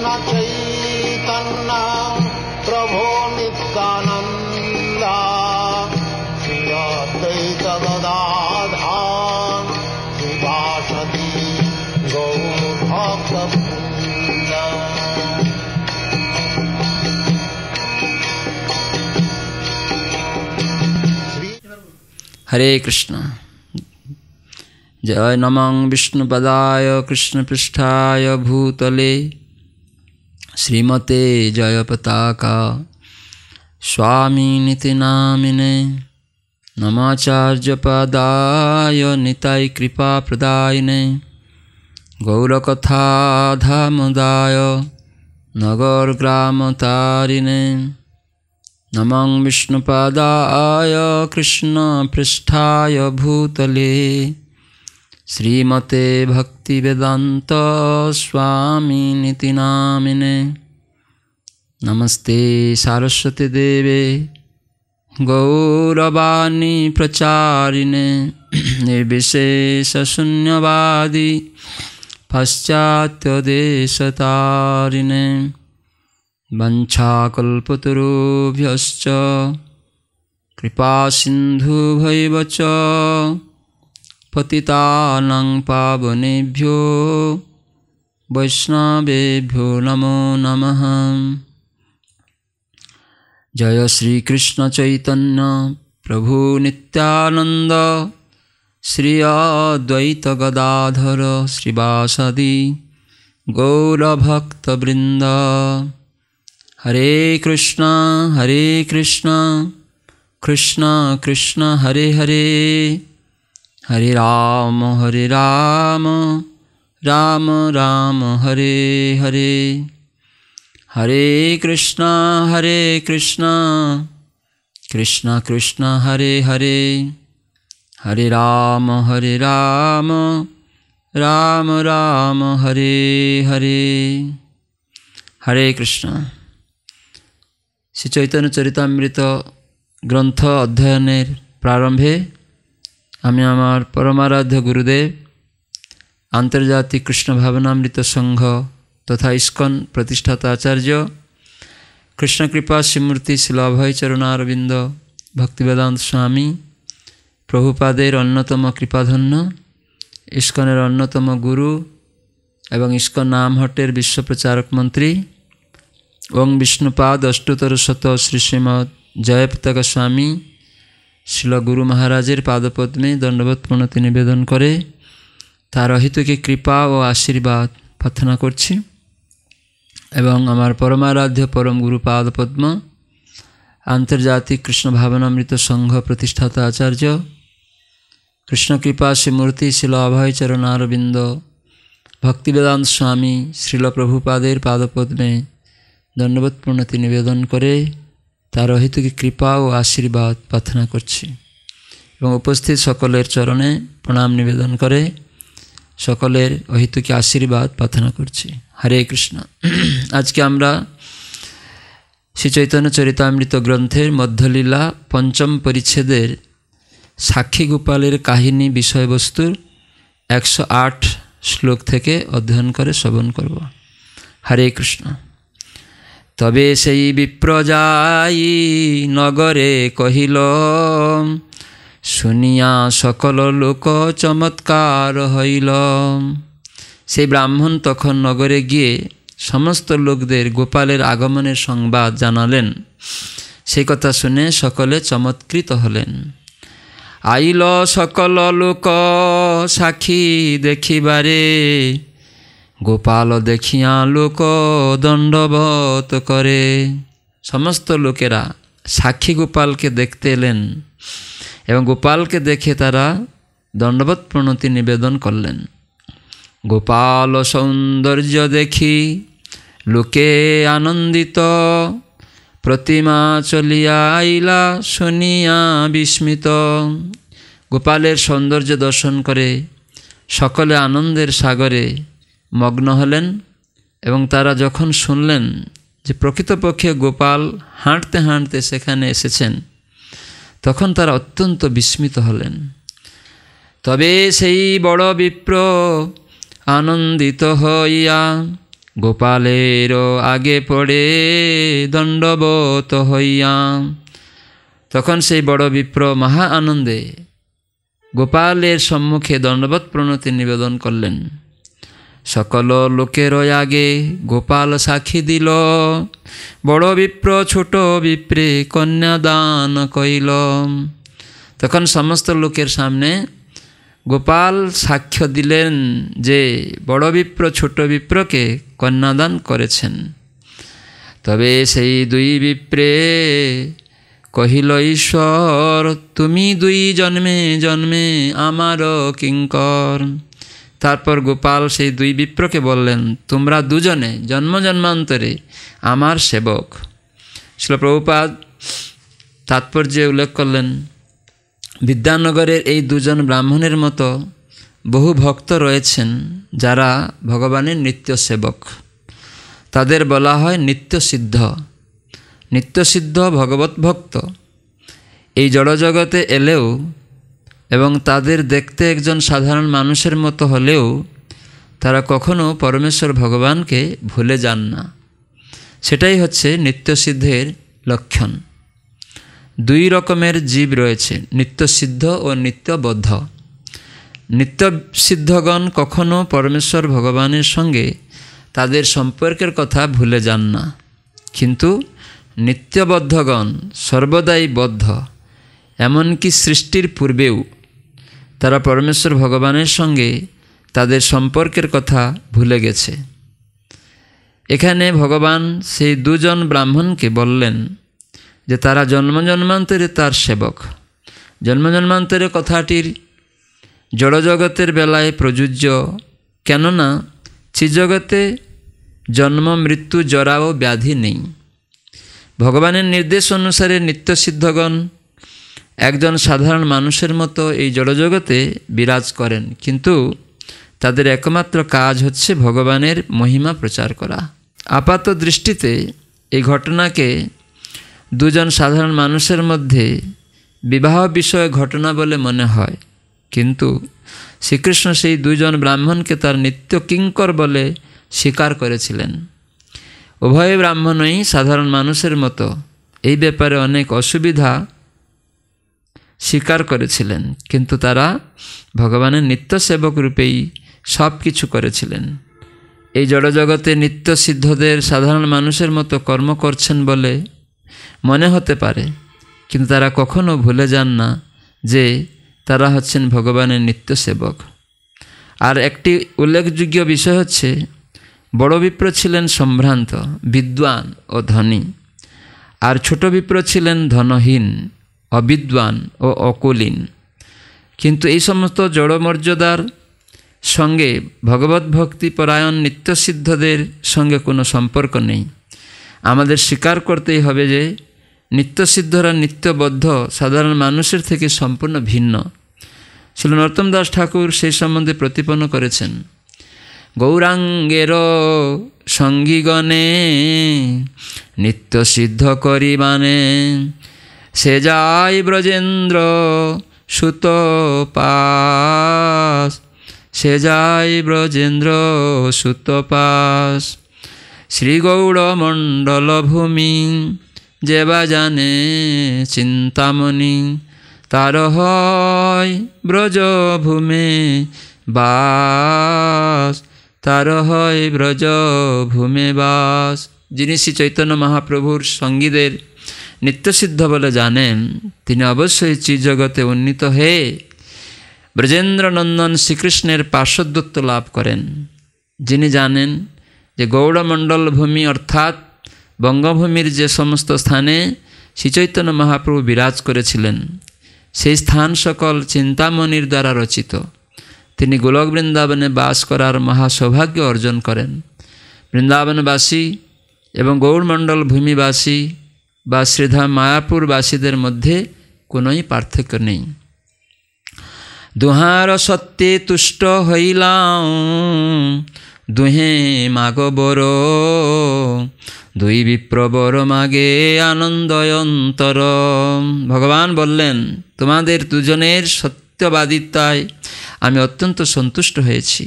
कृष्ण चैतन्य प्रभो नित्यानंद श्री अद्वैतगदाधर श्रीवासदि गौरभक्त हरे कृष्ण। जय नमः विष्णुपदाय कृष्णपृष्ठाय भूतले श्रीमते जय पताका स्वामी निति नामिने नमाचार्य पदाय निताय कृपा प्रदायिने गौरकथा धामदाय नगर ग्राम तारिणे नमः विष्णुपदाय कृष्णपृष्ठाय भूतले श्रीमते भक्तिवेदान्त स्वामिनिति नामिने नमस्ते सरस्वती देवे गौरवाणी प्रचारिणे निर्विशेष शून्यवादी पाश्चात्यदेशतारिणे वंशाकल्पतरुभ्यश्च कृपासिन्धुभैव च पतितानां पावनेभ्यो वैष्णवेभ्यो नमो नमः। जय श्री कृष्ण चैतन्य प्रभु नित्यानंद श्री अद्वैत गदाधर श्रीवासदि गौरभक्तवृन्द। हरे कृष्ण कृष्ण कृष्ण हरे हरे हरे राम राम राम हरे हरे हरे कृष्ण कृष्ण कृष्ण हरे हरे हरे राम राम राम हरे हरे। हरे कृष्ण। श्री चैतन्य चरितामृत ग्रंथ अध्ययन प्रारंभे आमी आमार परमाराध्य गुरुदेव आंतर्जातिक कृष्ण भावनामृत संघ तथा इस्कन प्रतिष्ठाता आचार्य कृष्ण कृपा श्रीमूर्ति शिलाभय चरणारविंद भक्तिवेदांत स्वामी प्रभुपादेर अन्यतम कृपाधन्य इस्कनेर अन्यतम गुरु एवं इस्कन नामहट्टेर विश्व प्रचारक मंत्री ओं विष्णुपाद अष्टोतर शत श्री श्रीमद जयपताका स्वामी श्रील गुरु महाराजेर पादपद में दंडवत प्रणति निवेदन करे तार हित के कृपा और आशीर्वाद प्रार्थना करछि एवं आमार परमाराध्य परम गुरु पादपद्म आंतर्जातिक कृष्ण भावनामृत संघ प्रतिष्ठाता आचार्य कृष्ण कृपा श्री मूर्ति श्रील अभय चरणारविंद भक्तिवेदांत स्वामी श्रील प्रभुपादेर पादपद में दंडवत प्रणति निवेदन करे तार हेतु की कृपा और आशीर्वाद प्रार्थना करछि एवं उपस्थित सकलेर चरणे प्रणाम निवेदन करे सकलेर हेतु की आशीर्वाद प्रार्थना करछि। हरे कृष्ण। आज के आमरा श्री चैतन्य चरितामृत ग्रंथेर मध्यलीला पंचम परिच्छेदेर साक्षी गोपालेर काहिनी विषय वस्तुर 108 श्लोक थेके अध्ययन करे श्रवण करब। हरे कृष्ण। तबे सेई विप्रजाई नगरे कहिल सुनिया सकल लोक चमत्कार हईल। से ब्राह्मण तखन नगरे गिये समस्त लोकदेर गोपालेर आगमनेर संबाद जानालेन। से कथा शुने सकले चमत्कृत हलेन। आइल सकल लोक साखी देखिबारे गोपाल देखिया लोक दंडवत करे। समस्त लोकेरा साक्षी गोपाल के देखते लेन एवं गोपाल के देखे तारा दंडवत प्रणति निवेदन करलें। गोपाल सौंदर्य देखी लोके आनंदित। प्रतिमा चलिया आईला सुनिया विस्मित। गोपालेर सौंदर्य दर्शन करे सकले आनंदेर सागरे मग्न हलें एवं तारा जखन सुनलें जे प्रकृतपक्षे गोपाल हाँटते हाँटते सेखाने एसेछेन तखन तारा अत्यंत विस्मित हलें। तबे सेई बड़ विप्र आनंदित हइया गोपालेर आगे पड़े दंडवत हइया तखन सेई बड़ विप्र महा आनंदे गोपालेर सम्मुखे दंडवत प्रणति निवेदन करलेन। सकल लोकेर आगे गोपाल साक्षी दिल। बड़ विप्र छोट विप्रे कन्यादान कइल। तखन समस्त लोकेर सामने गोपाल साक्ष्य दिलेन जे बड़ विप्र छोट विप्र के कन्यादान करेछेन। तबे सेई दुई विप्रे कहिल, ईश्वर तुमी दुई जन्मे जन्मे आमार किंकर। तारपर गोपाल सेई दुई विप्र के बोलेन, तुमरा दुजने जन्म जन्मांतरे आमार सेवक। श्रील प्रभुपाद तात्पर्य उल्लेख करलेन, विद्यानगरेर ए दुजन ब्राह्मणेर मतो बहु भक्त रयेछेन जारा भगवानेर नित्य सेवक। तादेर बला हय नित्य सिद्ध। नित्य सिद्ध भगवत भक्त ए जड़ जगते एलेओ एबं तादेर देखते एकजन साधारण मानुषेर मतो हलेओ तारा कखनो परमेश्वर भगवान के भूले जान ना। सेटाई हच्छे नित्य सिद्धेर लक्षण। दुई रकमेर जीव रयेछे, नित्य सिद्ध और नित्य बद्ध। नित्य सिद्धगण कखनो परमेश्वर भगवानेर संगे तादेर सम्पर्केर कथा भूले जान ना, किन्तु नित्यबद्धगण सर्वदाई बद्ध। एमनकि सृष्टिर पूर्वेओ तारा परमेश्वर भगवानेर संगे तादेर सम्पर्केर कथा भूले गेछे। एखाने भगवान सेई दुजन ब्राह्मणके बोललेन जे तारा जन्म जन्मांतरे तार सेवक। जन्म जन्मांतरे कथाटिर जड़ जगतेर बेलाय प्रयोज्य, केनना चिजगते जन्म मृत्यु जरा ओ व्याधि नहीं। भगवानेर निर्देश अनुसारे नित्य सिद्धगण एकजन साधारण मानुषेर मतो एई जड़ जगते बिराज करेन, किन्तु तादेर एकमात्र काज हच्छे भगवानेर महिमा प्रचार करा। आपात दृष्टिते एई घटनाके दुजन साधारण मानुषेर मध्य विवाह विषय घटना बोले मने हय, किन्तु श्रीकृष्ण सेई दुजन ब्राह्मण के तार नित्य किंकर बोले स्वीकार करेछिलेन। उभय ब्राह्मणई साधारण मानुषेर मतो एई ब्यापारे अनेक असुविधा स्वीकार करेछिलेन, किन्तु तारा भगवानेर नित्य सेवक रूपेई सबकिछु करेछिलेन। एई जड़ जगते नित्य सिद्धदेर साधारण मानुषेर मतो कर्म करछेन बोले मने होते पारे, किन्तु तारा कखनो भूले जान ना जे तारा हच्छेन भगवानेर नित्य सेवक। आर एकटी उल्लेखयोग्य विषय हच्छे बड़ विप्र छिलेन सम्भ्रांत, विद्वान और धनी, और छोट विप्र छिलेन धनहीन, अविद्वान और अकुलीन। किन्तु एई समस्त जड़ मर्यादार संगे भगवत भक्ति परायण नित्य सिद्धदेर संगे कोनो सम्पर्क नहीं। आमादेर स्वीकार करतेई हबे जे नित्य सिद्धरा नित्यबद्ध साधारण मानुषेर थेके सम्पूर्ण भिन्न। श्री नरोत्तम दास ठाकुर सेई सम्बन्धे प्रतिपन्न करेछेन, गौरांगेर संगीगणे नित्य सिद्ध करिबाने से जाय ब्रजेन्द्र सुत पास। से जाय ब्रजेन्द्र सुत पास, श्री गौड़ मंडल भूमि जेबा जाने चिंतामणि। तार हय ब्रज भूमे बास, तार हय ब्रज भूमे बास। जिनि श्री चैतन्य महाप्रभुर संगीदेर नित्य सिद्ध बोले जानें तिनि अवश्य चिज जगते उन्नीत हे ब्रजेंद्र नंदन श्रीकृष्णेर पार्षदत्व लाभ करें। जिनि जानें जे गौड़मंडल भूमि अर्थात बंगभूमिर जे समस्त स्थाने श्रीचैतन्य महाप्रभु विराज करेछिलेन सेई स्थान सकल चिंतामणिर द्वारा रचित। तिनि गोलक बृंदावने बास करार महासौभाग्य अर्जन करें। बृंदावनवासी एवं गौड़मंडल भूमिवासी बा श्रीधाम मायापुरवासीदेर मध्य कोनोई पार्थक्य नहीं। दुहार सत्ये तुष्ट हइलाम, दुहे माग बर। दुई विप्र बर मागे आनंदय अंतर। भगवान बोलें, तुम्हादेर दुजनेर सत्यवादिताय आमी अत्यंत सन्तुष्ट हयेछि।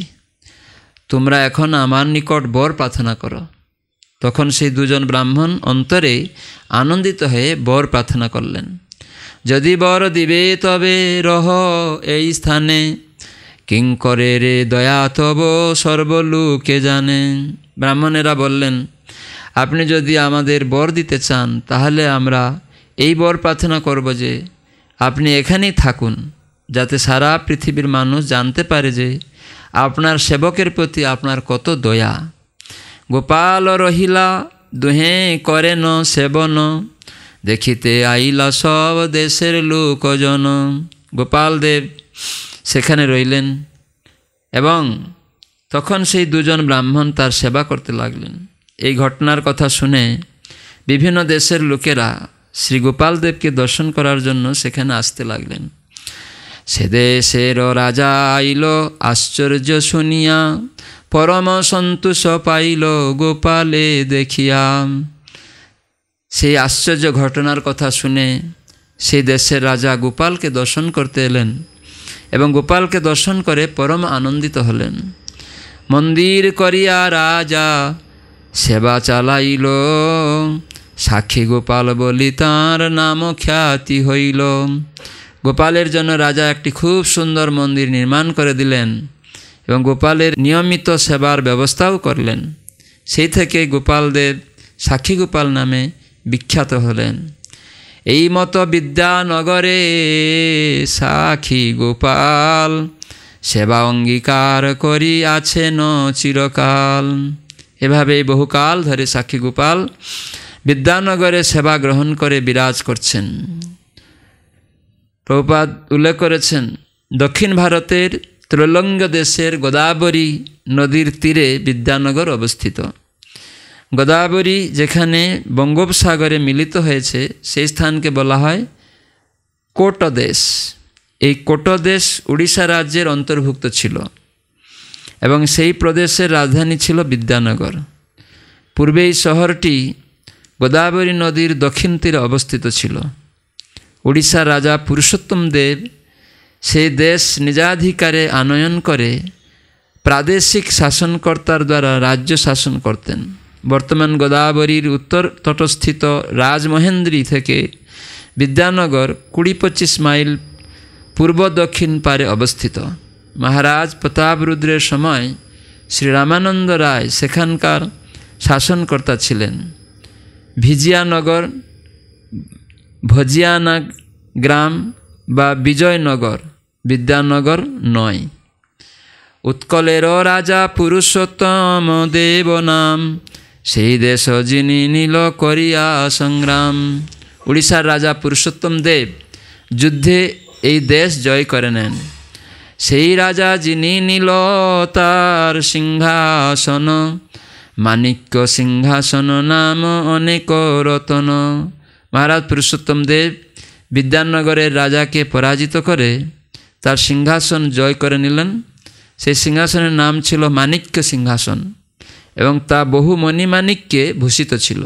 তোমরা এখন আমার নিকট বৰ প্রার্থনা করো। তখন সেই দুজন ব্রাহ্মণ অন্তরে আনন্দিত হয়ে বৰ প্রার্থনা করলেন। যদি বৰ দিবে তবে রহ এই স্থানে, কিং করে রে দয়া তব সর্বলোকে জানে। ব্রাহ্মণেরা বললেন, আপনি যদি আমাদের বৰ দিতে চান তাহলে আমরা এই বৰ প্রার্থনা করব যে আপনি এখানেই থাকুন, যাতে সারা পৃথিবীর মানুষ জানতে পারে যে আপনার সেবকের প্রতি আপনার কত দয়া। গোপাল রহিলা দুহে করে ন সেবন, দেখিতে আইলা সব দেশের লোকজন। গোপাল দেব সেখানে রইলেন এবং তখন সেই দুজন ব্রাহ্মণ তার সেবা করতে লাগলেন। এই ঘটনার কথা শুনে বিভিন্ন দেশের লোকেরা শ্রী গোপাল দেবকে দর্শন করার জন্য সেখানে আসতে লাগলেন। সে দেশের রাজা আইল আশ্চর্য শুনিয়া, পরম সন্তোষ পাইল গোপালে দেখিয়া। সেই আশ্চর্য ঘটনার কথা শুনে সেই দেশের রাজা গোপালকে দর্শন করতে এলেন এবং গোপালকে দর্শন করে পরম আনন্দিত হলেন। মন্দির করিয়া রাজা সেবা চালাইল, সাক্ষী গোপাল বলি তাঁর নাম খ্যাতি হইল। গোপালের জন্য রাজা একটি খুব সুন্দর মন্দির নির্মাণ করে দিলেন এবং গোপালের নিয়মিত সেবার ব্যবস্থাও করলেন। সেই থেকে গোপাল দেব সাক্ষী গোপাল নামে বিখ্যাত হলেন। এই মতো বিদ্যানগরে সাক্ষী গোপাল, সেবা অঙ্গীকার করি আছেন চিরকাল। এভাবে বহুকাল ধরে সাক্ষী গোপাল বিদ্যানগরে সেবা গ্রহণ করে বিরাজ করছেন। প্রভুপাদ উল্লেখ করেছেন, দক্ষিণ ভারতের ত্রৈলঙ্গ দেশের গোদাবরী নদীর তীরে বিদ্যানগর অবস্থিত। গোদাবরী যেখানে বঙ্গোপসাগরে মিলিত হয়েছে সেই স্থানকে বলা হয় কোটদেশ। এই কোটদেশ উড়িষ্যা রাজ্যের অন্তর্ভুক্ত ছিল এবং সেই প্রদেশের রাজধানী ছিল বিদ্যানগর। পূর্বে এই শহরটি গোদাবরী নদীর দক্ষিণ তীরে অবস্থিত ছিল। উড়িষ্যা রাজা পুরুষোত্তম দেব সেই দেশ নিজাধিকারে আনয়ন করে প্রাদেশিক শাসনকর্তার দ্বারা রাজ্য শাসন করতেন। বর্তমান গোদাবরীর উত্তর তটস্থিত রাজমহেন্দ্রী থেকে বিদ্যানগর 20-25 মাইল পূর্ব দক্ষিণ পারে অবস্থিত। মহারাজ প্রতাপরুদ্রের সময় শ্রী রামানন্দ রায় সেখানকার শাসনকর্তা ছিলেন। ভিজিয়ানগর, ভজিয়ানা গ্রাম বা বিজয়নগর বিদ্যানগর নয়। উৎকলের রাজা পুরুষোত্তম দেব নাম, সেই দেশ যিনি নীল করিয়া সংগ্রাম। উড়িষ্যার রাজা পুরুষোত্তম দেব যুদ্ধে এই দেশ জয় করে নেন। সেই রাজা যিনি নীল তার সিংহাসন, মাণিক্য সিংহাসন নাম অনেক রতন। মহারাজ পুরুষোত্তম দেব বিদ্যানগরের রাজাকে পরাজিত করে তার সিংহাসন জয় করে নিলেন। সেই সিংহাসনের নাম ছিল মাণিক্য সিংহাসন এবং তা বহু মণিমাণিক্যে ভূষিত ছিল।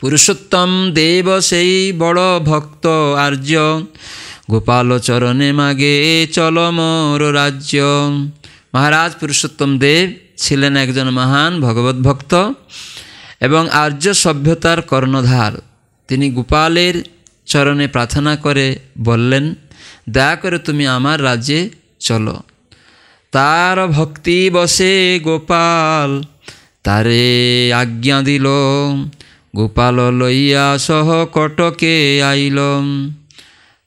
পুরুষোত্তম দেব সেই বড় ভক্ত আর্য, গোপাল চরণে মাগে চল মোর রাজ্য। মহারাজ পুরুষোত্তম দেব ছিলেন একজন মহান ভগবত ভক্ত এবং আর্য সভ্যতার কর্ণধার। তিনি গোপালের চরণে প্রার্থনা করে বললেন, দয়া করে তুমি আমার রাজ্যে চলো। তার ভক্তি বসে গোপাল তারে আজ্ঞা দিল, গোপাল লইয়া সহ কটকে আইল।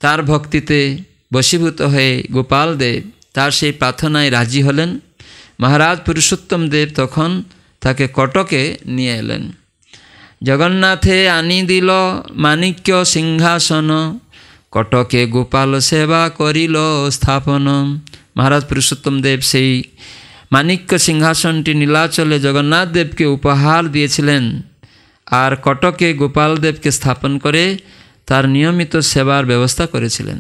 তার ভক্তিতে বশীভূত হয়ে গোপাল দেব তার সেই প্রার্থনায় রাজি হলেন। মহারাজ পুরুষোত্তম দেব তখন তাকে কটকে নিয়ে এলেন। জগন্নাথে আনি দিল মাণিক্য সিংহাসন, কটকে গোপাল সেবা করিল স্থাপন। মহারাজ পুরুষোত্তম দেব সেই মাণিক্য সিংহাসনটি নীলাচলে জগন্নাথ দেবকে উপহার দিয়েছিলেন আর কটকে গোপাল দেবকে স্থাপন করে তার নিয়মিত সেবার ব্যবস্থা করেছিলেন।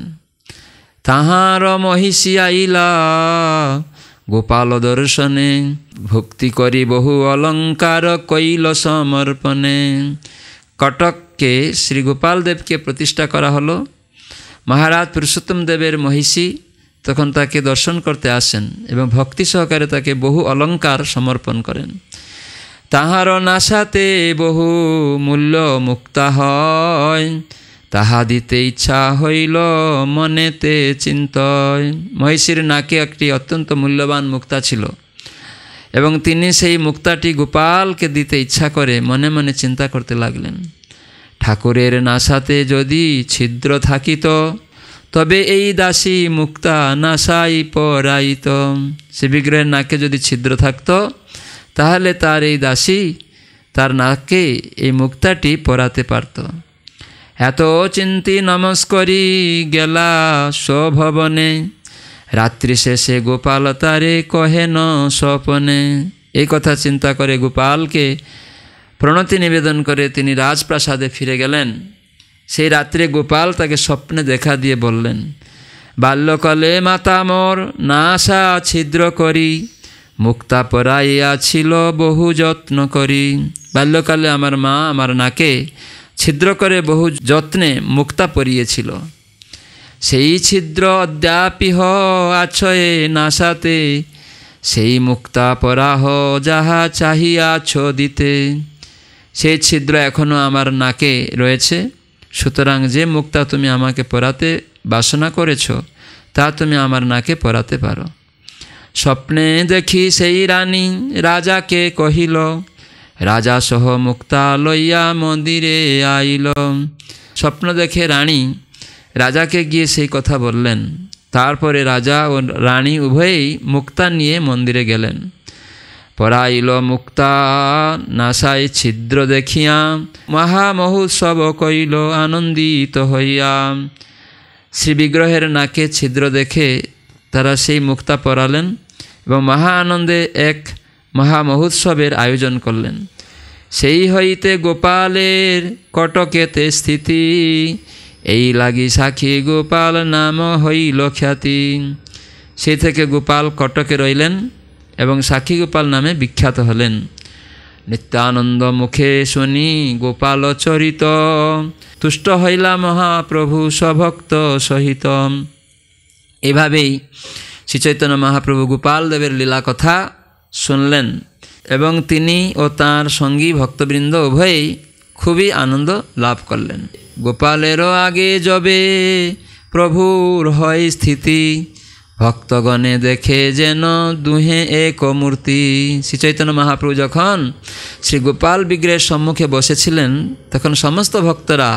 তাহার মহিষী আইলা গোপাল দর্শনে, ভক্তি করি বহু অলঙ্কার কইল সমর্পণে। কটককে শ্রী গোপাল দেবকে প্রতিষ্ঠা করা হলো। মহারাজ পুরুষোত্তম দেবের মহিষী तखन ताके दर्शन करते आसें एवं भक्ति सहकारे ताके बहु अलंकार समर्पण करें। ताहार नाशाते बहु मूल्य मुक्ता हय, ताहा दीते इच्छा हईल मनेते चिंतय। महिषीर नाके एकटी अत्यंत मूल्यवान मुक्ता छिलो एवं तिनी सेई मुक्ताटी गोपाल के दीते इच्छा करे मने मने चिंता करते लागलें। ठाकुरेर नाशाते जदि छिद्र थाकित तबे एई दासी मुक्ता नाशाई परायित। शिविग्रहेर नाके जदि छिद्र थाकत ताहले तार एई दासी तार नाके एई मुक्ताटी पराते पारत। एत चिंती नमस्करी गेला स्वभवने, रात्रि शेषे गोपाल तारे कहे न स्वपने। एई कथा चिंता करे गोपाल के प्रणति निवेदन करे तिनी राजप्रासादे फिरे गेलेन। से रात्रे गोपाल ताके स्वप्ने देखा दिए बोलेन, बाल्यकाले माता मोर नाशा छिद्र करी, मुक्ता पराइया छिलो बहु जत्न करी। बाल्यकाले आमार मा आमार नाके छिद्र करे बहु जत्ने मुक्ता परिये छिलो। सेई छिद्र अद्यापि हो आछये नाशाते, सेई मुक्ता पराह जाहा चाहिया छो दीते। सेई छिद्र एखोनो आमार नाके रयेछे, सूतरां जे मुक्ता तुमी आमाके पराते बासना करेछो ता तुमी आमार नाके पराते पारो। स्वप्ने देखी सेई रानी राजा के कहिल, राजा सह मुक्ता लइया मंदिरे आइल। स्वप्न देखे रानी राजा के गिये सेई कथा बोलेन। तारपरे राजा और रानी उभयई मुक्ता निये मंदिरे गेलेन। पराइल मुक्ता नासाय छिद्र देखिया, महामहोत्सव कइल आनंदित हइया। श्री विग्रहेर नाके छिद्र देखे तारा सेई मुक्ता परालेन एवं महा आनंदे एक महामहोत्सवेर आयोजन करलेन। सेई हईते गोपालेर कटकेते स्थिति, एई लागि साखी गोपाल नाम हइल ख्याति। सेई थेके गोपाल कटके रइलेन एवं साखी गोपाल नामे विख्यात हलेन। नित्यानंद मुखे शुनी गोपाल चरित, तुष्ट हईला महाप्रभु स्वभक्त सहित। एभावेई श्री चैतन्य महाप्रभु गोपाल देवेर लीला कथा सुनलेन एवं तिनी ओ तार संगी भक्तबृंद उभय खूबी आनंद लाभ करलेन। गोपालेर आगे जबे प्रभुर हय स्थिति, भक्तगणे देखे जेन दुहे एक मूर्ति। श्री चैतन्य महाप्रभु जखन श्री गोपाल विग्रह सम्मुखे बसेछिलेन तखन समस्त भक्तरा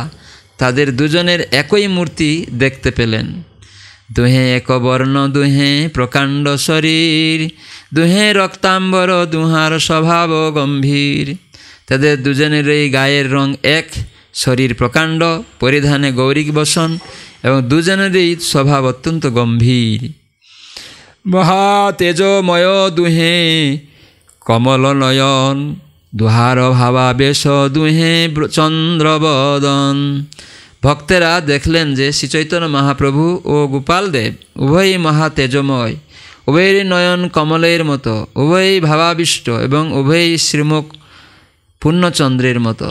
तादेर दुजनेर एकई मूर्ति देखते पेलेन। दुहे एक वर्ण, दुहे प्रकांड शरीर, दुहे रक्ताम्बर, दुहार स्वभाव गम्भीर। तादेर दुजनेर एई गायेर रंग एक, शरीर प्रकांड, परिधाने गौरिक बसन एवं दुजनेर एई स्वभाव अत्यंत गम्भीर। महा तेजोमय दुहे कमल नयन, दुहार भावावेश दुहे चंद्रबदन। भक्तेरा देखलेन जे श्री चैतन्य महाप्रभु ओ गोपाल देव उभय महा तेजोमय, उभय नयन कमलेर मतो, उभय भावाविष्ट एवं उभय श्रीमुख पूर्णचंद्रेर मतो।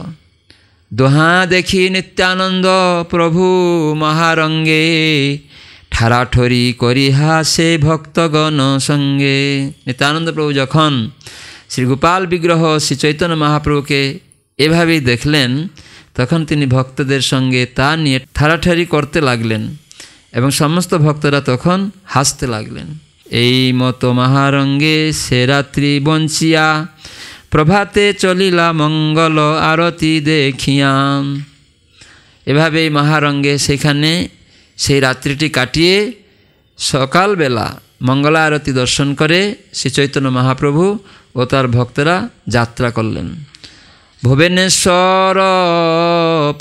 दोहा देखी नित्यानंद प्रभु महारंगे, ठाराठोरी करी हासे भक्तगण संगे। नित्यानंद प्रभु जखन श्री गोपाल विग्रह श्री चैतन्य महाप्रभु के एभावे देखलेन तखन तिनी भक्तदेर संगे ता निये ठाराठारी करते लागलेन एवं समस्त भक्तरा तखन हासते लागलेन। एई मतो महारंगे से रात्रि बंचिया, प्रभाते चलिला मंगल आरती देखिया। एभावे महारंगे सेखाने सेई रात्रिटी काटिए सकाल बेला मंगला आरती दर्शन करे श्री चैतन्य महाप्रभु ओ तार भक्तरा यात्रा करलेन। भुवनेश्वर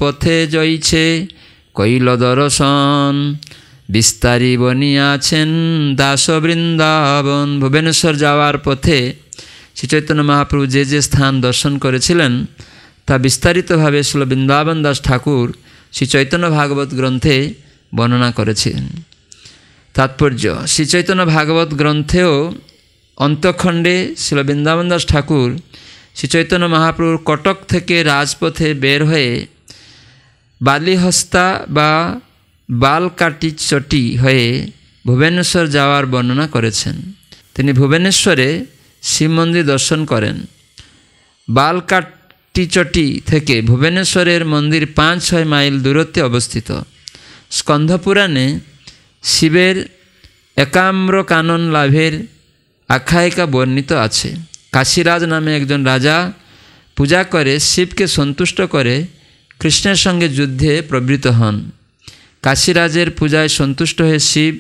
पथे जइछे कइल दर्शन, विस्तारी बनियाछेन दास बृंदावन। भुवनेश्वर जावार पथे श्री चैतन्य महाप्रभु जे जे स्थान दर्शन करेछिलेन ता विस्तारित भावे श्रील बृंदावन दास ठाकुर श्री चैतन्य भागवत ग्रंथे वर्णना करेछिलेन। तात्पर्य श्री चैतन्य भागवत ग्रंथेओ अंतखंडे श्रील बृंदावन दास ठाकुर श्री चैतन्य महाप्रभुर कटक थेके राजपथे बेर हये बालिहस्ता बा बालकाटी चटी हये ভুবনেশ্বর যাওয়ার বর্ণনা করেছেন। তিনি ভুবনেশ্বরে শিব মন্দির দর্শন করেন। বালকাটিচটি থেকে ভুবনেশ্বরের মন্দির 5-6 মাইল দূরত্বে অবস্থিত। স্কন্ধপুরাণে শিবের একাম্র কানন লাভের আখ্যায়িকা বর্ণিত আছে। কাশীরাজ নামে একজন রাজা পূজা করে শিবকে সন্তুষ্ট করে কৃষ্ণের সঙ্গে যুদ্ধে প্রবৃত্ত হন। কাশীরাজের পূজায় সন্তুষ্ট হয়ে শিব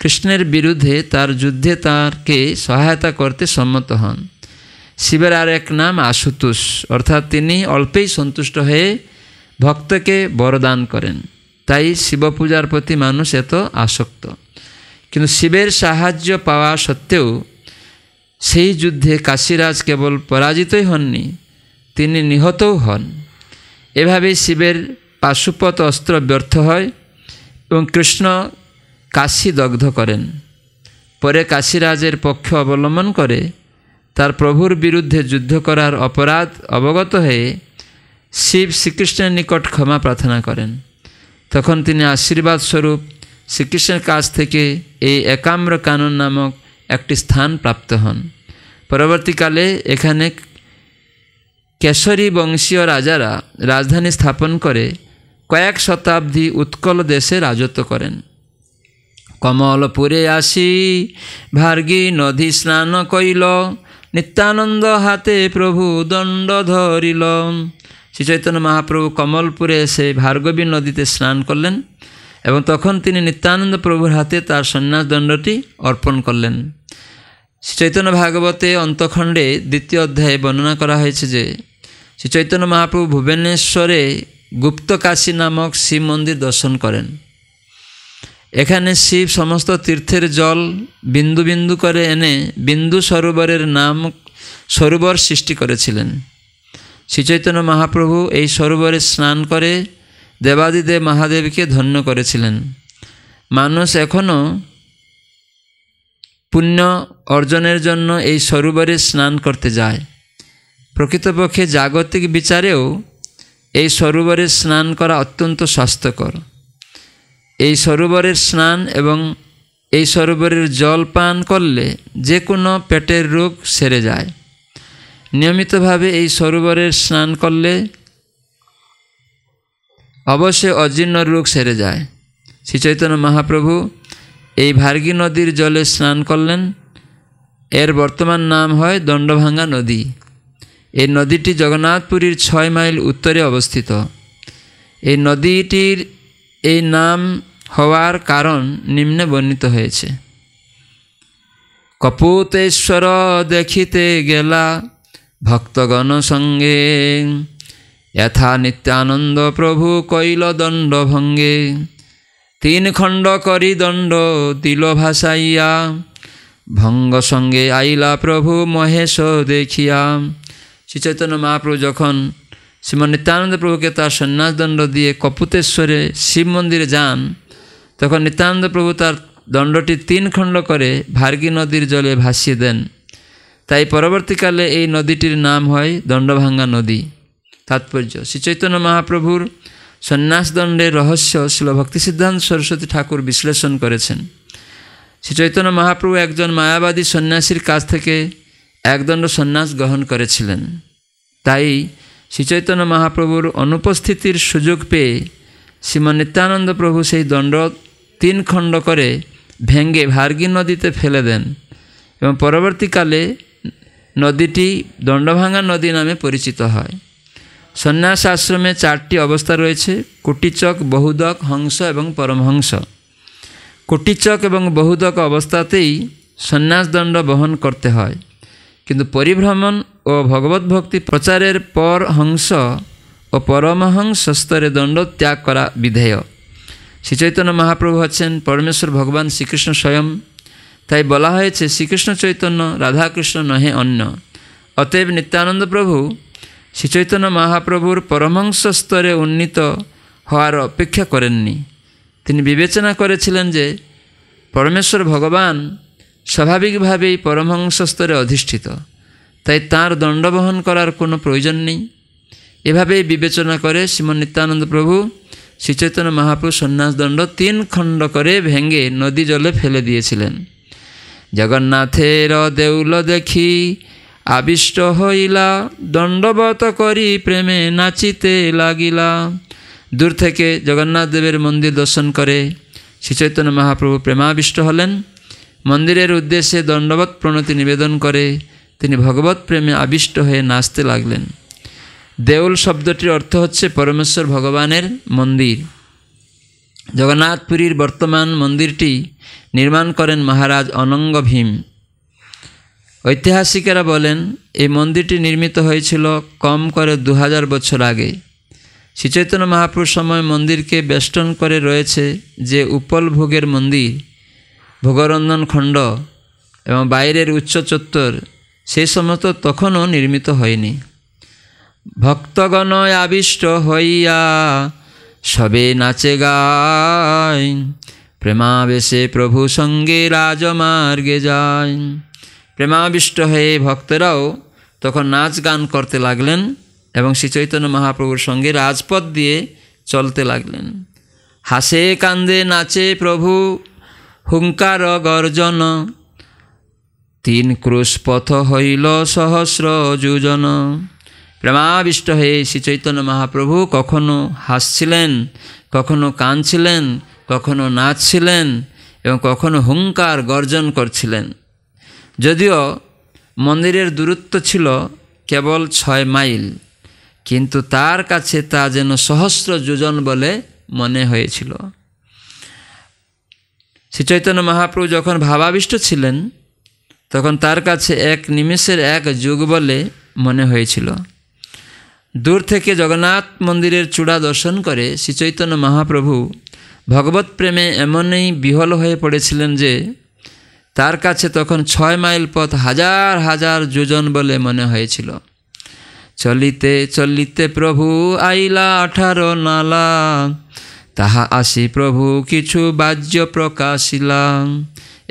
কৃষ্ণের বিরুদ্ধে তার যুদ্ধে তাঁকে সহায়তা করতে সম্মত হন। শিবের আর এক নাম আশুতোষ, অর্থাৎ তিনি অল্পেই সন্তুষ্ট হয়ে ভক্তকে বরদান করেন। তাই শিবপূজার প্রতি মানুষ এত আসক্ত। কিন্তু শিবের সাহায্য পাওয়া সত্ত্বেও সেই যুদ্ধে কাশীরাজ কেবল পরাজিতই হননি, তিনি নিহতও হন। এভাবে শিবের পাশুপত অস্ত্র ব্যর্থ হয় এবং কৃষ্ণ কাশী দগ্ধ করেন। পরে কাশীরাজের পক্ষ অবলম্বন করে তার প্রভুর বিরুদ্ধে যুদ্ধ করার অপরাধ অবগত হয়ে শিব শ্রীকৃষ্ণের নিকট ক্ষমা প্রার্থনা করেন। তখন তিনি আশীর্বাদ স্বরূপ শ্রীকৃষ্ণের কাছ থেকে এই একাম্র কানন নামক একটি স্থান প্রাপ্ত হন। পরবর্তীকালে এখানে কেশরী বংশীয় রাজারা রাজধানী স্থাপন করে কয়েক শতাব্দী উৎকল দেশে রাজত্ব করেন। কমলপুরে আসি ভার্গী নদী স্নান কইল, নিত্যানন্দ হাতে প্রভু দণ্ড ধরিল। শ্রীচৈতন্য মহাপ্রভু কমলপুরে এসে ভার্গবী নদীতে স্নান করলেন এবং তখন তিনি নিত্যানন্দ প্রভুর হাতে তার সন্ন্যাস দণ্ডটি অর্পণ করলেন। শ্রীচৈতন্য ভাগবতে অন্তখণ্ডে 2য় অধ্যায়ে বর্ণনা করা হয়েছে যে শ্রীচৈতন্য মহাপ্রভু ভুবনেশ্বরে গুপ্তকাশী নামক শিব মন্দির দর্শন করেন। এখানে শিব সমস্ত তীর্থের জল বিন্দু বিন্দু করে এনে বিন্দু সরোবরের নাম সরোবর সৃষ্টি করেছিলেন। শ্রীচৈতন্য মহাপ্রভু এই সরোবরে স্নান করে দেবাদিদেব মহাদেবকে ধন্য করেছিলেন। মানুষ এখনও পুণ্য অর্জনের জন্য এই সরোবরে স্নান করতে যায়। প্রকৃতপক্ষে জাগতিক বিচারেও এই সরোবরে স্নান করা অত্যন্ত স্বাস্থ্যকর। এই সরোবরের স্নান এবং এই সরোবরের জল পান করলে যে কোনো পেটের রোগ সেরে যায়। নিয়মিতভাবে এই সরোবরের স্নান করলে অবশ্যই অজীর্ণ রোগ সেরে যায়। শ্রীচৈতন্য মহাপ্রভু এই ভার্গী নদীর জলে স্নান করলেন। এর বর্তমান নাম হয় দণ্ডভাঙ্গা নদী। এই নদীটি জগন্নাথপুরীর 6 মাইল উত্তরে অবস্থিত। এই নদীটির এই নাম হওয়ার কারণ নিম্নে বর্ণিত হয়েছে। কপোতেশ্বর দেখিতে গেলা ভক্তগণ সঙ্গে, যথা নিত্যানন্দ প্রভু কইল দণ্ড ভঙ্গে। 3 খণ্ড করি দণ্ড দিল ভাসাইয়া, ভঙ্গ সঙ্গে আইলা প্রভু মহেশ দেখিয়া। শ্রীচৈতন্য মহাপ্রভু যখন শ্রীমন নিত্যানন্দ প্রভুকে তার সন্ন্যাস দণ্ড দিয়ে কপুতেশ্বরে শিব মন্দিরে যান, তখন নিত্যানন্দ প্রভু তার দণ্ডটি 3 খণ্ড করে ভার্গী নদীর জলে ভাসিয়ে দেন। তাই পরবর্তীকালে এই নদীটির নাম হয় দণ্ডভাঙ্গা নদী। তাৎপর্য, শ্রীচৈতন্য মহাপ্রভুর সন্ন্যাসদণ্ডের রহস্য শ্রীল ভক্তি সিদ্ধান্ত সরস্বতী ঠাকুর বিশ্লেষণ করেছেন। শ্রীচৈতন্য মহাপ্রভু একজন মায়াবাদী সন্ন্যাসীর কাছ থেকে একদণ্ড সন্ন্যাস গ্রহণ করেছিলেন। তাই শ্রীচৈতন্য মহাপ্রভুর অনুপস্থিতির সুযোগ পেয়ে শ্রীমন নিত্যানন্দ প্রভু সেই দণ্ড 3 খণ্ড করে ভেঙ্গে ভার্গী নদীতে ফেলে দেন এবং পরবর্তীকালে নদীটি দণ্ডভাঙ্গা নদী নামে পরিচিত হয়। সন্ন্যাস আশ্রমে 4টি অবস্থা রয়েছে: কুটিচক, বহুদক, হংস এবং পরমহংস। কুটিচক এবং বহুদক অবস্থাতেই সন্ন্যাসদণ্ড বহন করতে হয়, কিন্তু পরিভ্রমণ ও ভগবত ভক্তি প্রচারের পর হংস ও পরমহংস স্তরে দণ্ড ত্যাগ করা বিধেয়। শ্রীচৈতন্য মহাপ্রভু হচ্ছেন পরমেশ্বর ভগবান শ্রীকৃষ্ণ স্বয়ং। তাই বলা হয়েছে শ্রীকৃষ্ণ চৈতন্য, রাধাকৃষ্ণ নহে অন্য। অতএব নিত্যানন্দ প্রভু শ্রীচৈতন্য মহাপ্রভুর পরমহংস স্তরে উন্নীত হওয়ার অপেক্ষা করেননি। তিনি বিবেচনা করেছিলেন যে পরমেশ্বর ভগবান স্বাভাবিকভাবেই পরমহংস স্তরে অধিষ্ঠিত, তাই তাঁর দণ্ডবহন করার কোনো প্রয়োজন নেই। এভাবেই বিবেচনা করে শ্রীমন নিত্যানন্দ প্রভু श्री चैतन्य महाप्रभु सन्यास दंड 3 खंड करे भेंगे नदी जले फेले दिएছিলেন। जगन्नाथेर देउल देखी आविष्ट हईला दंडवत करी प्रेमे नाचिते लागिला। दूर थेके जगन्नाथ देवेर मंदिर दर्शन करे श्री चैतन्य महाप्रभु प्रेमाविष्ट हलेन। मंदिरेर उद्देश्ये दंडवत प्रणति निवेदन करे तिनि भगवत प्रेमे आविष्ट हये नाचते लागलेन। देउल शब्दटिर अर्थ हच्छे परमेश्वर भगवानेर मंदिर। जगन्नाथपुरीर वर्तमान मंदिरटी निर्माण करें महाराज अनंग भीम। ऐतिहासिकेरा बोलेन ए मंदिरटी निर्मित हयेछिल कम करे 2000 बछर आगे। श्री चैतन्य महाप्रभु समय मंदिर के बेष्टन करे रयेछे जे उपलभोगेर मंदिर, भोगरंधन खंड एवं बाइरेर उच्च चत्वर से समस्त तखनो निर्मित हयनि। भक्तगण आविष्ट हइया सबे नाचे गाय, प्रेमावेशे प्रभु संगे राजमार्गे जाय। प्रेमाविष्ट हये भक्तराओ तखन नाच गान करते लागलेन एवं श्री चैतन्य महाप्रभुर संगे राजपथ दिए चलते लागलें। हासे कांदे नाचे प्रभु हुंकार गर्जन, 3 क्रूश पथ हईल सहस्र योजन। प्रेमाविष्ट हे श्री चैतन्य महाप्रभु कखनो हासछिलेन, कखनो कांदछिलेन, कखनो नाचछिलेन एवं कखनो हुंकार गर्जन करछिलेन। यदिओ मंदिरेर दूरत्व छिलो केवल 6 माइल, किन्तु तार काछे ता जेन सहस्र योजन बोले मने हयेछिल। श्री चैतन्य महाप्रभु जखन भावाविष्ट छिलेन तखन तार काछे 1 निमेषेर 1 युग बोले मने हयेछिल। दूर थेके जगन्नाथ मंदिरेर चूड़ा दर्शन करे श्री चैतन्य महाप्रभु भगवत प्रेमे एमनई बिहल हये पड़ेछिलेन जे तार काछे तखन 6 माइल पथ 1000 1000 योजन बोले मने हयेछिल। चलिते चलिते प्रभु आईला 18 नाला, ताहा आसी प्रभु किछु बाज्य प्रकाशिला।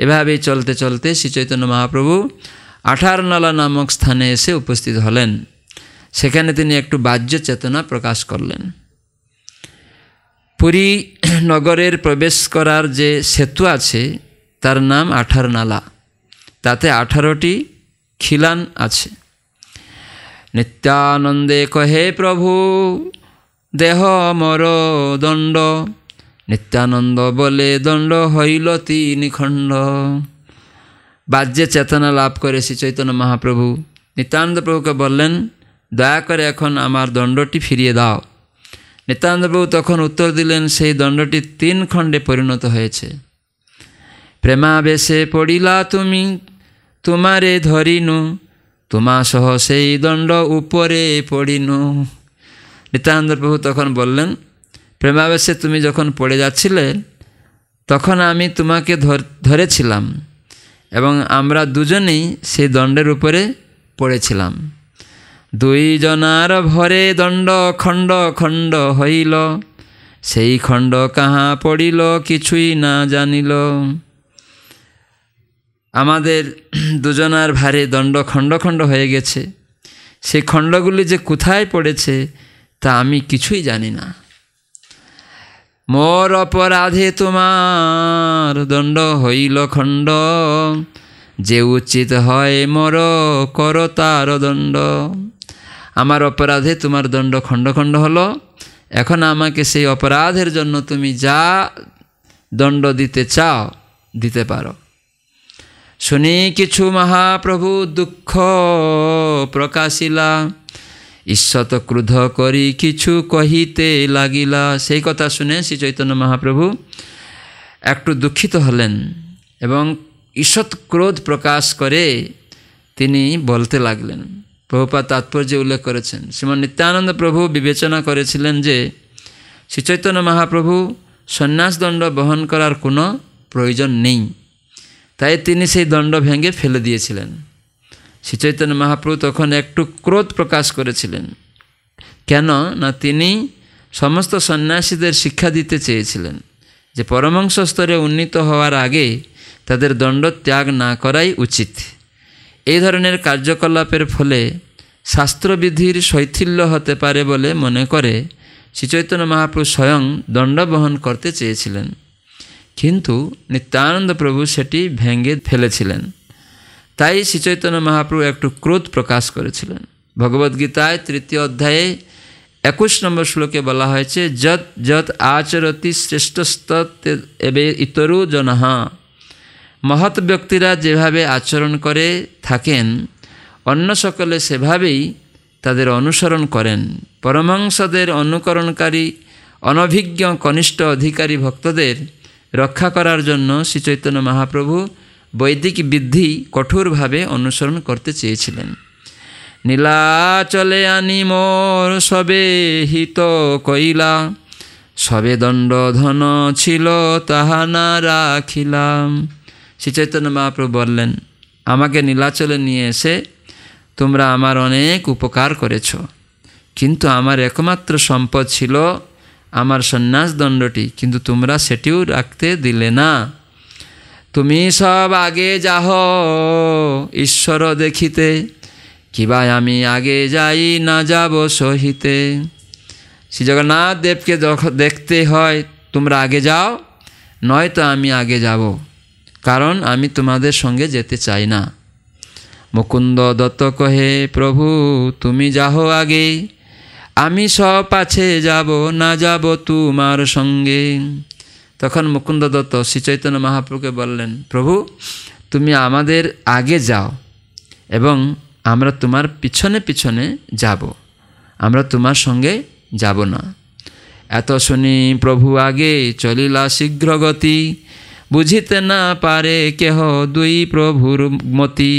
एभावे चलते चलते श्री चैतन्य महाप्रभु 18 नाला नामक स्थाने एसे उपस्थित हलेन। सेखाने तिनि एकटु बाज्य चेतना प्रकाश करलेन। पुरी नगरेर प्रवेश करार जे सेतु आछे तार नाम 18 नाला। ताते 18टी खिलान आछे। नित्यानंदे कहे प्रभु देह मोर दंड, नित्यानंद बोले दंड हईल 3 खंड। बाज्य चेतना लाभ करे श्री चैतन्य महाप्रभु नित्यानंद प्रभु के बोलें दया करे एखन आमार दंडटी फिरिए दाओ। नित्यानंद प्रभु तखन उत्तर दिलें सेई दंडटी 3 खंडे परिणत हयेछे। प्रेमावेशे पड़िला तुमी तुमारे धरिनु, तुमा सह से दंड उपरे पड़िनु। नित्यानंद प्रभु तखन बोलें प्रेमावेशे तुमी जखन पड़े जाच्छिले तखन आमी तुमाके धरेछिलाम एवं आम्रा दुजनेई सेई दंडेर उपरे पड़ेछिलाम। 2 जनार भरे दंड खंड खंड हईल, सेई खंड कहाँ पड़िल किछुई ना जानिल। आमादेर 2 जनार भारे दंड खंड खंड हये गेछे, सेई खंडगुली जे कोथाय पड़ेछे ता आमी किछुई जानि ना। मोर अपराधे तोमार दंड हईल खंड, जे उचित हय मोर कर तार दंड। आमार अपराधे तोमार दंड खंड खंड हलो, एखन आमाके सेई अपराधेर जन्य तुमी जा दंड दिते चाओ दिते पारो। শুনি কিছু মহাপ্রভু দুঃখ প্রকাশিলা, ঈশ্বত ক্রুদ্ধ করি কিছু কহিতে লাগিলা। সেই কথা শুনে শ্রী চৈতন্য মহাপ্রভু একটু দুঃখিত হলেন এবং ঈশ্বত ক্রোধ প্রকাশ করে তিনি বলতে লাগলেন। প্রভুপাদ তাৎপর্য উল্লেখ করেছেন। শ্রীমন নিত্যানন্দ প্রভু বিবেচনা করেছিলেন যে শ্রী চৈতন্য মহাপ্রভু সন্ন্যাস দণ্ড বহন করার কোনো প্রয়োজন নেই, তাই তিনি সেই দণ্ড ভেঙে ফেলে দিয়েছিলেন। শ্রী চৈতন্য মহাপ্রভু তখন একটু ক্রোধ প্রকাশ করেছিলেন, কেন না তিনি সমস্ত সন্ন্যাসীদের শিক্ষা দিতে চেয়েছিলেন যে পরমহংস স্তরে উন্নীত হওয়ার আগে তাদের দণ্ড ত্যাগ না করাই উচিত। এই ধরনের কার্যকলাপের ফলে শাস্ত্রবিধির শৈথিল্য হতে পারে বলে মনে করে श्रीचैतन्य महाप्रभु स्वयं दंड बहन करते চেয়েছিলেন किन्तु नित्यानंद प्रभु सेटी भेंगे फेलेছিলেন। তাই শ্রীচৈতন্য মহাপ্রভু একটু ক্রোধ প্রকাশ করেছিলেন। ভগবদ্গীতায় তৃতীয় অধ্যায়ে 21 নম্বর শ্লোকে বলা হয়েছে যত যত আচরতি শ্রেষ্ঠস্তত এবে ইতরু জনহ। মহৎ ব্যক্তিরা যেভাবে আচরণ করে থাকেন অন্য সকলে সেভাবেই তাদের অনুসরণ করেন। পরমাংশদের অনুকরণকারী অনভিজ্ঞ কনিষ্ঠ অধিকারী ভক্তদের রক্ষা করার জন্য শ্রীচৈতন্য মহাপ্রভু বৈদিক বিধি কঠোর ভাবে অনুসরণ করতে চেয়েছিলেন। নীলাচলে আনি মোর সবে হিত কইলা, সবে দণ্ড ধন ছিল তাহা না রাখিলাম। শ্রীচৈতন্য মহাপ্রভু বললেন, আমাকে নীলাচলে নিয়ে এসে তোমরা আমার অনেক উপকার করেছ, কিন্তু আমার একমাত্র সম্পদ ছিল আমার সন্ন্যাস দণ্ডটি, কিন্তু তোমরা সেটিও রাখতে দিলে না। তুমি সব আগে যাহ ঈশ্বর দেখিতে, কিবা আমি আগে যাই না যাব সহিতে। শ্রী জগন্নাথ দেবকে দেখতে হয় তোমরা আগে যাও, নয়তো আমি আগে যাব, কারণ আমি তোমাদের সঙ্গে যেতে চাই না। মুকুন্দ দত্ত কহে প্রভু তুমি যাহ আগে, আমি সব পাছে যাব, না যাব তোমার সঙ্গে। তখন মুকুন্দ দত্ত শ্রীচৈতন্য মহাপ্রভুকে বললেন, প্রভু তুমি আমাদের আগে যাও এবং আমরা তোমার পিছনে পিছনে যাব, আমরা তোমার সঙ্গে যাব না। এত শুনি প্রভু আগে চলিলা শীঘ্র গতি, বুঝিতে না পারে কেহ দুই প্রভুর মতি।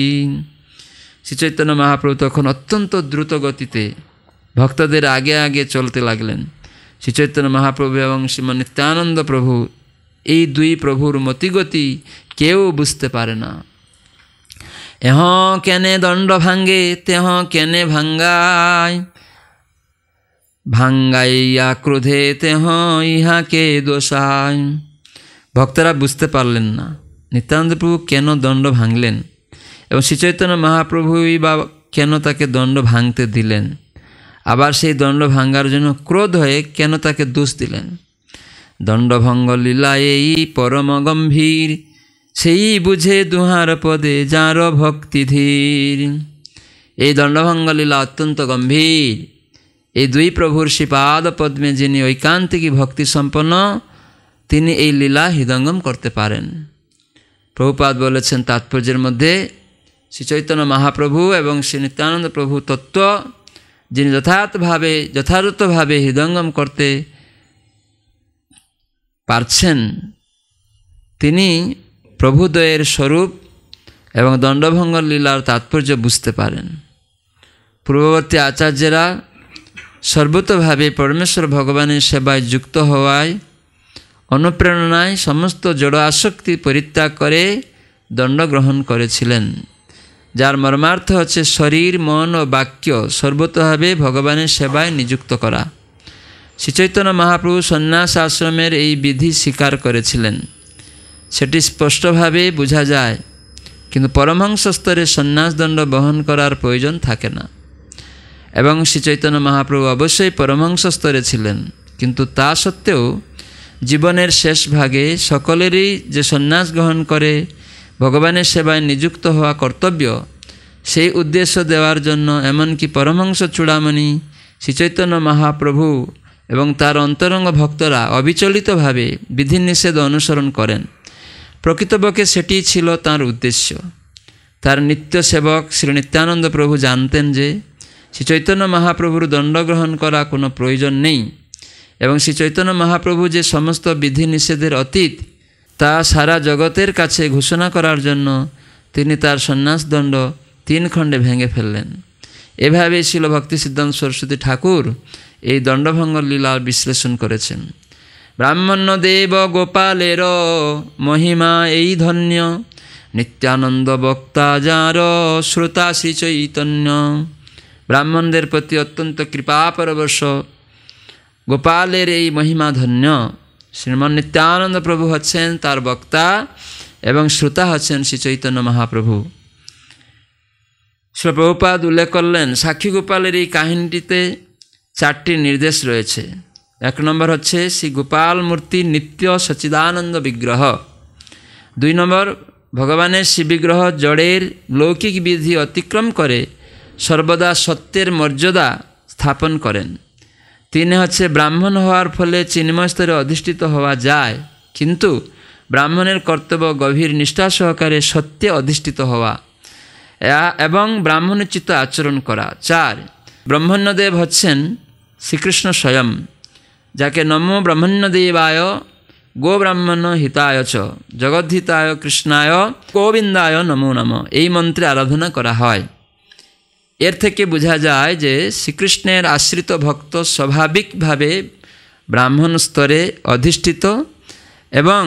শ্রীচৈতন্য মহাপ্রভু তখন অত্যন্ত দ্রুত গতিতে ভক্তদের আগে আগে চলতে লাগলেন। শ্রীচৈতন্য মহাপ্রভু এবং শ্রীমন নিত্যানন্দ প্রভু এই দুই প্রভুর মতিগতি কেউ বুঝতে পারে না। এহ কেনে দণ্ড ভাঙ্গে, তেহ কেনে ভাঙ্গায়, ভাঙ্গাইয়া ক্রোধে তেহ ইহাকে দোষায়। ভক্তরা বুঝতে পারলেন না নিত্যানন্দ প্রভু কেন দণ্ড ভাঙলেন এবং শ্রীচৈতন্য মহাপ্রভুই বা কেন তাকে দণ্ড ভাঙতে দিলেন, আবার সেই দণ্ড ভাঙ্গার জন্য ক্রোধ হয়ে কেন তাকে দোষ দিলেন। দণ্ডভঙ্গ লীলা এই পরম গম্ভীর, সেই বুঝে দুহার পদে যার ভক্তি ধীর। এই দণ্ডভঙ্গ লীলা অত্যন্ত গম্ভীর। এই দুই প্রভুর শ্রীপাদ পদ্মে যিনি ঐকান্তিকী ভক্তি সম্পন্ন তিনি এই লীলা হৃদঙ্গম করতে পারেন। প্রভুপাদ বলেছেন তাৎপর্যের মধ্যে শ্রীচৈতন্য মহাপ্রভু এবং শ্রী নিত্যানন্দ প্রভু তত্ত্ব যিনি যথার্থভাবে হৃদঙ্গম করতে পারছেন তিনি প্রভুদয়ের স্বরূপ এবং দণ্ডভঙ্গ লীলার তাৎপর্য বুঝতে পারেন। পূর্ববর্তী আচার্যেরা সর্বতভাবে পরমেশ্বর ভগবানের সেবায় যুক্ত হওয়ায় অনুপ্রেরণায় সমস্ত জড় আসক্তি পরিত্যাগ করে দণ্ড গ্রহণ করেছিলেন, যার মর্মার্থ হচ্ছে শরীর মন ও বাক্য সর্বতভাবে ভগবানের সেবায় নিযুক্ত করা। শ্রীচৈতন্য মহাপ্রভু সন্ন্যাস আশ্রমের এই বিধি স্বীকার করেছিলেন, সেটি স্পষ্টভাবে বোঝা যায়, কিন্তু পরমহংস স্তরে সন্ন্যাস দণ্ড বহন করার প্রয়োজন থাকে না। এবং শ্রীচৈতন্য মহাপ্রভু অবশ্যই পরমহংস স্তরে ছিলেন, কিন্তু তা সত্ত্বেও জীবনের শেষ ভাগে সকলেরই যে সন্ন্যাস গ্রহণ করে ভগবানের সেবায় নিযুক্ত হওয়া কর্তব্য, সেই উদ্দেশ্য দেওয়ার জন্য এমনকি পরমহংস চূড়ামণি শ্রীচৈতন্য মহাপ্রভু এবং তার অন্তরঙ্গ ভক্তরা অবিচলিতভাবে বিধিনিষেধ অনুসরণ করেন। প্রকৃতপক্ষে সেটি ছিল তার উদ্দেশ্য। তার নিত্য সেবক শ্রী নিত্যানন্দ প্রভু জানতেন যে শ্রীচৈতন্য মহাপ্রভুর দণ্ডগ্রহণ করা কোনো প্রয়োজন নেই এবং শ্রীচৈতন্য মহাপ্রভু যে সমস্ত বিধিনিষেধের অতীত তা সারা জগতের কাছে ঘোষণা করার জন্য তিনি তার সন্ন্যাস দণ্ড 3 খণ্ডে ভেঙে ফেললেন। এভাবেই ছিল ভক্তি সিদ্ধান্ত সরস্বতী ঠাকুর এই দণ্ডভঙ্গ লীলার বিশ্লেষণ করেছেন। ব্রাহ্মণ্য দেব গোপালের মহিমা এই ধন্য, নিত্যানন্দ বক্তা যার শ্রোতা শ্রী চৈতন্য। ব্রাহ্মণদের প্রতি অত্যন্ত কৃপা পরবশ গোপালের এই মহিমা ধন্য। শ্রীমান নিত্যানন্দ প্রভু হচ্ছেন তার বক্তা এবং শ্রোতা হচ্ছেন শ্রী চৈতন্য মহাপ্রভু। শ্রী প্রভুপাদ উল্লেখ করলেন সাক্ষী গোপালের এই কাহিনীটিতে 4টি নির্দেশ রয়েছে। एक नम्बर হচ্ছে শ্রী গোপাল মূর্তি নিত্য সচিদানন্দ বিগ্রহ। দুই নম্বর ভগবানের শ্রী বিগ্রহ জড়ের লৌকিক বিধি অতিক্রম করে সর্বদা সত্যের মর্যাদা স্থাপন করেন। তিন হচ্ছে ব্রাহ্মণ হওয়ার ফলে চিন্ময় স্তরে অধিষ্ঠিত হওয়া যায়, কিন্তু ব্রাহ্মণের কর্তব্য গভীর নিষ্ঠা সহকারে সত্যে অধিষ্ঠিত হওয়া এবং ব্রাহ্মণোচিত আচরণ করা। চার, ব্রহ্মণ্যদেব হচ্ছেন শ্রীকৃষ্ণ স্বয়ং, যাকে নমো ব্রহ্মণ্যদেবায় গো ব্রাহ্মণ হিতায় চ জগদ্ধিতায় কৃষ্ণায় গোবিন্দায় নমো নম এই মন্ত্রে আরাধনা করা হয়। এর থেকে বোঝা যায় যে শ্রীকৃষ্ণের আশ্রিত ভক্ত স্বাভাবিকভাবে ব্রাহ্মণ স্তরে অধিষ্ঠিত এবং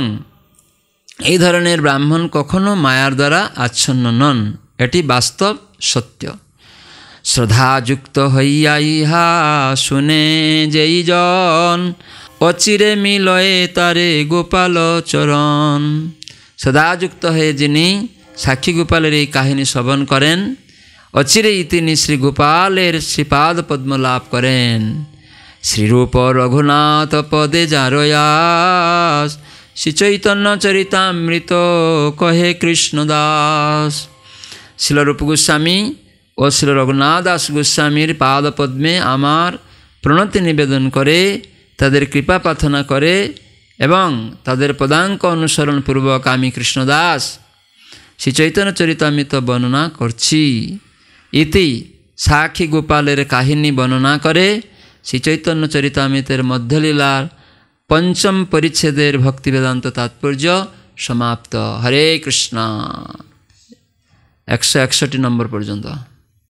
এই ধরনের ব্রাহ্মণ কখনো মায়ার দ্বারা আচ্ছন্ন নন, এটি বাস্তব সত্য। শ্রদ্ধাযুক্ত হইয়া ইহা শুনে যেই জন অচিরে মিলয়ে তারে গোপাল চরণ। শ্রদ্ধাযুক্ত হয়ে যিনি সাক্ষী গোপালের এই কাহিনী শ্রবণ করেন অচিরেই তিনি শ্রী গোপালের শ্রীপাদ পদ্ম লাভ করেন। শ্রীরূপ রঘুনাথ পদে যারয়াস শ্রীচৈতন্য চরিতামৃত কহে কৃষ্ণদাস। শিল রূপ গোস্বামী ও শিল রঘুনাথ দাস গোস্বামীর পাদ পদ্মে আমার প্রণতি নিবেদন করে তাদের কৃপা প্রার্থনা করে এবং তাদের পদাঙ্ক অনুসরণপূর্বক আমি কৃষ্ণদাস শ্রী চৈতন্য চরিতামৃত বর্ণনা করছি। ইতি সাক্ষী গোপালের কাহিনী বর্ণনা করে শ্রী চৈতন্য চরিতামৃতের মধ্যলীলার পঞ্চম পরিচ্ছেদের ভক্তিবেদান্ত তাৎপর্য সমাপ্ত। হরে কৃষ্ণ। 161 নম্বর পর্যন্ত।